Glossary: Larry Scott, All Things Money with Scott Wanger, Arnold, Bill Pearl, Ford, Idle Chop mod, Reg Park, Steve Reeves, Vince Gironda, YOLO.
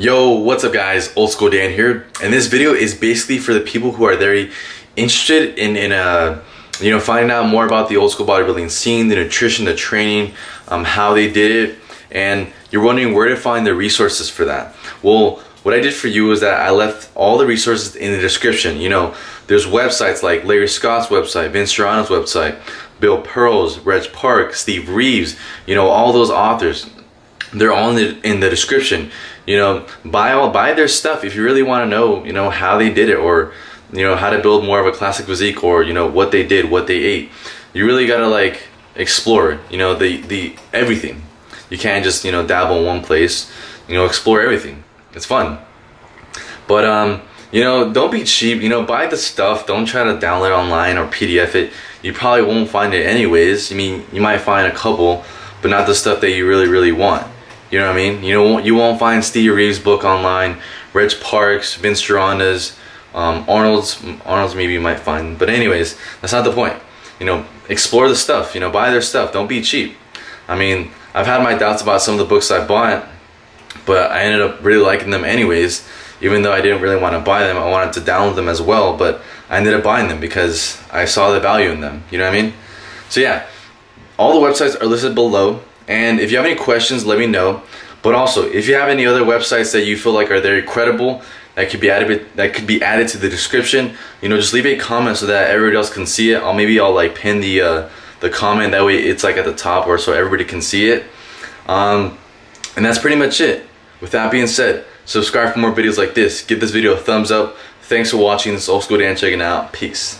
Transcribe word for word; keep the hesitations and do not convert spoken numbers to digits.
Yo, what's up guys, Old School Dan here, and this video is basically for the people who are very interested in, in uh, you know, finding out more about the old school bodybuilding scene, the nutrition, the training, um, how they did it, and you're wondering where to find the resources for that. Well, what I did for you is that I left all the resources in the description. You know, there's websites like Larry Scott's website, Vince Gironda's website, Bill Pearl's, Reg Park, Steve Reeves, you know, all those authors. They're all in the, in the description. You know, buy all buy their stuff if you really want to know, you know, how they did it, or you know, how to build more of a classic physique, or you know, what they did, what they ate. You really gotta like explore, you know, the the everything. You can't just, you know, dabble in one place. You know, explore everything. It's fun. But um, you know, don't be cheap. You know, buy the stuff. Don't try to download it online or P D F it. You probably won't find it anyways. I mean, you might find a couple, but not the stuff that you really, really want. You know what I mean? You know, you won't find Steve Reeves' book online, Reg Park's, Vince Gironda's, um, Arnold's. Arnold's maybe you might find, but anyways, that's not the point. You know, explore the stuff. You know, buy their stuff. Don't be cheap. I mean, I've had my doubts about some of the books I bought, but I ended up really liking them anyways. Even though I didn't really want to buy them, I wanted to download them as well. But I ended up buying them because I saw the value in them. You know what I mean? So yeah, all the websites are listed below. And if you have any questions, let me know. But also, if you have any other websites that you feel like are very credible that could be added that could be added to the description, you know, just leave a comment so that everybody else can see it. I'll maybe I'll like pin the uh, the comment, that way it's like at the top, or so everybody can see it. Um, and that's pretty much it. With that being said, subscribe for more videos like this. Give this video a thumbs up. Thanks for watching. This is Old School Dan checking out. Peace.